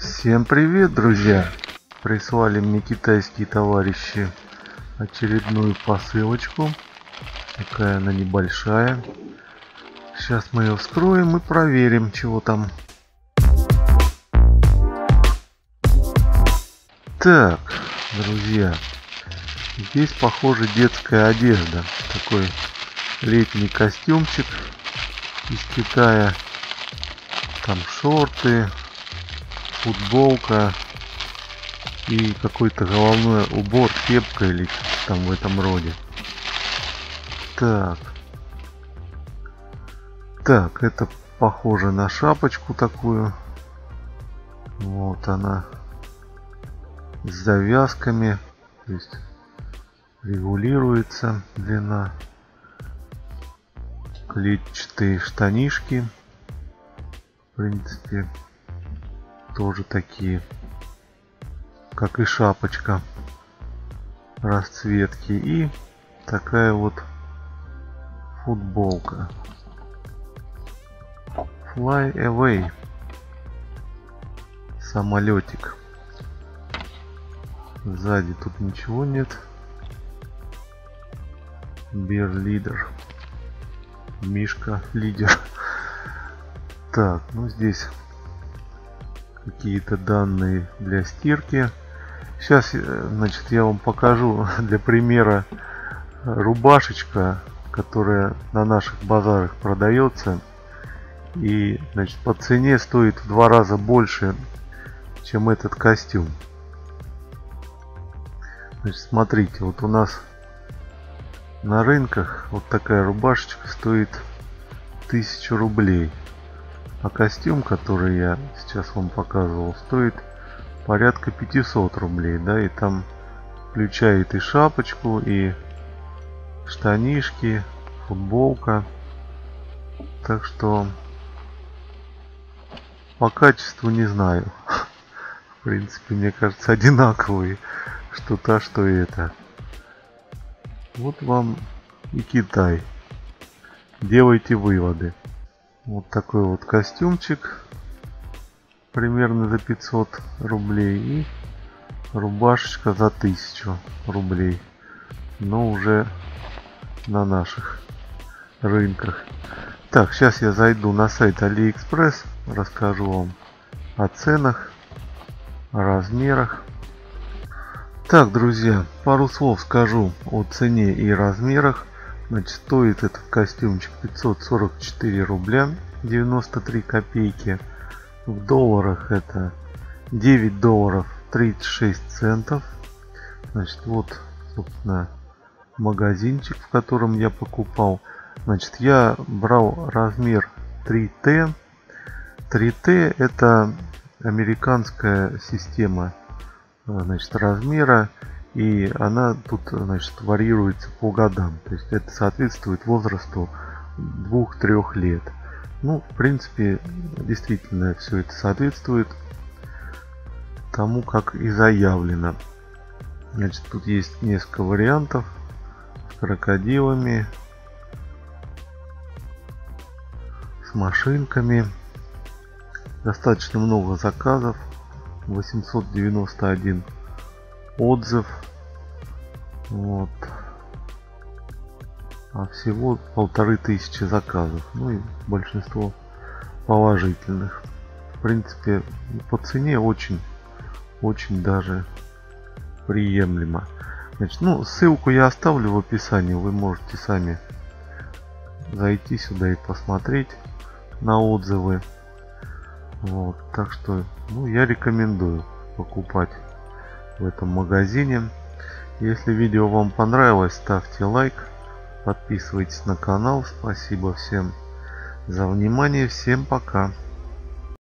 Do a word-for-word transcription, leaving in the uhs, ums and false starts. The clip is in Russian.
Всем привет, друзья! Прислали мне китайские товарищи очередную посылочку. Такая она небольшая. Сейчас мы ее вскроем и проверим, чего там. Так, друзья, здесь, похоже, детская одежда. Такой летний костюмчик из Китая. Там шорты, футболка и какой-то головной убор, кепка или что-то там в этом роде. Так, так, это похоже на шапочку такую. Вот она с завязками, то есть регулируется длина. Клетчатые штанишки, в принципе, тоже такие, как и шапочка, расцветки, и такая вот футболка Fly Away, самолетик. Сзади тут ничего нет. Бер лидер, мишка лидер. Так, ну здесь какие-то данные для стирки. Сейчас, значит, я вам покажу для примера рубашечка, которая на наших базарах продается, и, значит, по цене стоит в два раза больше, чем этот костюм. Значит, смотрите, вот у нас на рынках вот такая рубашечка стоит тысячу рублей. А костюм, который я сейчас вам показывал, стоит порядка пятисот рублей, да, и там включает и шапочку, и штанишки, футболка. Так что по качеству не знаю. В принципе, мне кажется, одинаковые, что то, что это. Вот вам и Китай. Делайте выводы. Вот такой вот костюмчик, примерно за пятьсот рублей, и рубашечка за тысячу рублей, но уже на наших рынках. Так, сейчас я зайду на сайт AliExpress, расскажу вам о ценах, о размерах. Так, друзья, пару слов скажу о цене и размерах. Значит, стоит этот костюмчик пятьсот сорок четыре рубля девяносто три копейки. В долларах это девять долларов тридцать шесть центов. Значит, вот, собственно, магазинчик, в котором я покупал. Значит, я брал размер три тэ. три тэ это американская система, значит, размера. И она тут, значит, варьируется по годам, то есть это соответствует возрасту двух-трёх лет. Ну, в принципе, действительно все это соответствует тому, как и заявлено. Значит, тут есть несколько вариантов с крокодилами, с машинками. Достаточно много заказов, восемьсот девяносто один отзыв. Вот. А всего полторы тысячи заказов. Ну и большинство положительных. В принципе, по цене очень, очень даже приемлемо. Значит, ну, ссылку я оставлю в описании. Вы можете сами зайти сюда и посмотреть на отзывы. Вот. Так что, ну, я рекомендую покупать в этом магазине. Если видео вам понравилось, ставьте лайк, подписывайтесь на канал. Спасибо всем за внимание, всем пока.